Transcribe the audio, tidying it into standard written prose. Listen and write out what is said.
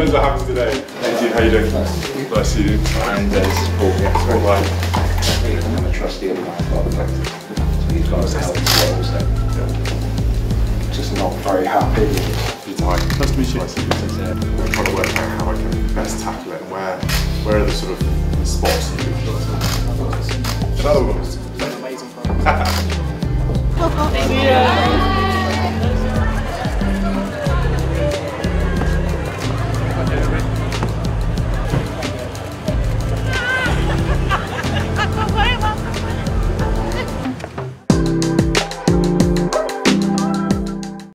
Friends are having today. Thank you. How you doing? Nice to see you. And Paul. Yes, I'm a trustee of my father's practice. So he's got us help as well. So just not very happy. Nice to meet you. I'm trying to work out how I can best tackle it and where are the sort of spots that you've got. Another one. Amazing. Thank you.